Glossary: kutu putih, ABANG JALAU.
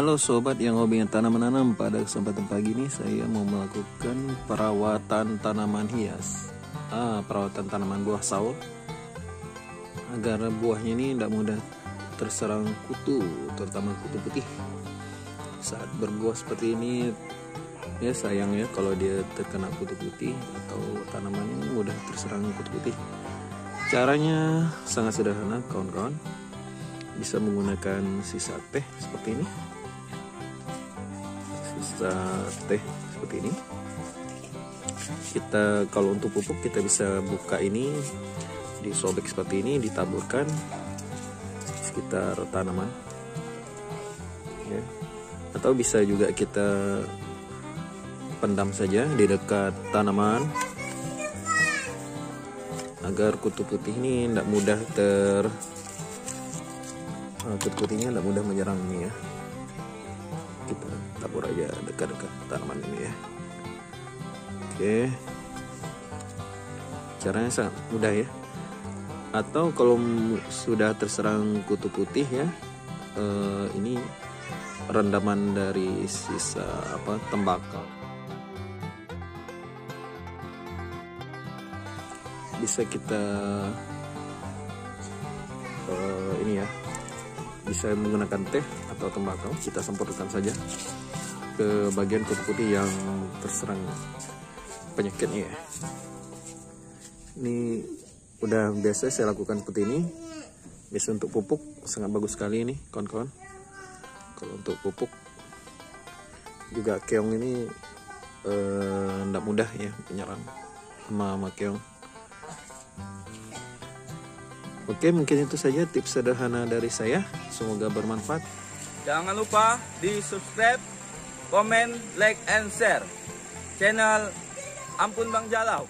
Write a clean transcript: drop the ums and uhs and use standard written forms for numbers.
Halo sobat yang hobinya tanam menanam, pada kesempatan pagi ini saya mau melakukan perawatan tanaman hias, perawatan tanaman buah sawo agar buahnya ini tidak mudah terserang kutu, terutama kutu putih. Saat berbuah seperti ini, ya sayangnya kalau dia terkena kutu putih atau tanamannya mudah terserang kutu putih. Caranya sangat sederhana, kawan-kawan. Bisa menggunakan sisa teh seperti ini. Kita kalau untuk pupuk kita bisa buka ini, disobek seperti ini, ditaburkan sekitar tanaman. Ya. Atau bisa juga kita pendam saja di dekat tanaman, agar kutu putih ini tidak mudah menyerang ini ya. Kita tabur aja dekat-dekat tanaman ini ya. Oke. Caranya sangat mudah ya. Atau kalau sudah terserang kutu putih ya, ini rendaman dari sisa tembakau. Bisa kita bisa menggunakan teh atau tembakau, kita semprotkan saja ke bagian kutu putih yang terserang penyakitnya ya. Ini udah biasa saya lakukan seperti ini, biasa untuk pupuk sangat bagus sekali ini kawan-kawan. Kalau untuk pupuk juga keong ini tidak mudah ya menyerang sama keong. Oke, mungkin itu saja tips sederhana dari saya. Semoga bermanfaat. Jangan lupa di subscribe, komen, like, and share channel Ampun Bang Jalau.